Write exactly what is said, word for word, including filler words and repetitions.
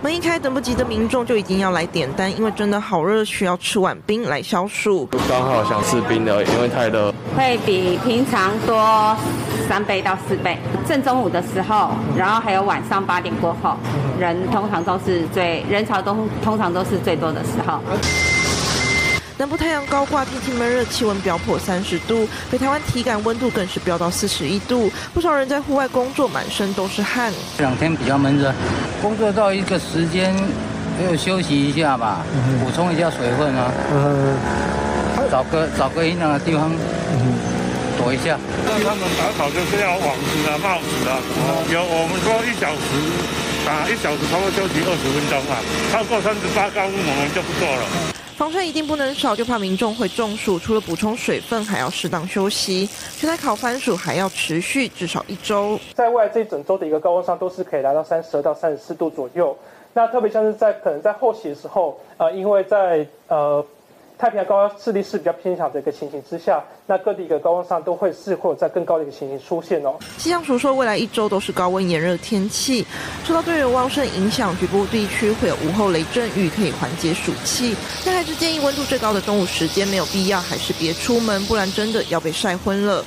门一开，等不及的民众就已经要来点单，因为真的好热，需要吃碗冰来消暑。刚好想吃冰的，因为太热，会比平常多三倍到四倍。正中午的时候，然后还有晚上八点过后，人通常都是最人潮都通常都是最多的时候。 南部太阳高挂，天气闷热，气温飙破三十度，北台湾体感温度更是飙到四十一度，不少人在户外工作，满身都是汗。这两天比较闷热，工作到一个时间，就休息一下吧，补充一下水分啊，嗯、找个找个阴凉的地方。嗯 躲一下，那他们打草就是要网子啊、帽子啊。有我们说一小时打一小时，差不多休息二十分钟啊。超过三十八高温我们就不做了。防晒一定不能少，就怕民众会中暑。除了补充水分，还要适当休息。全台烤番薯还要持续至少一周。在未来这一整周的一个高温上，都是可以来到三十二到三十四度左右。那特别像是在可能在后期的时候，呃，因为在呃。 太平洋高压势力是比较偏强的一个情形之下，那各地一个高温上都会是会有在更高的一个情形出现哦。气象署说，未来一周都是高温炎热天气，受到对流旺盛影响，局部地区会有午后雷阵雨，可以缓解暑气。但还是建议温度最高的中午时间没有必要，还是别出门，不然真的要被晒昏了。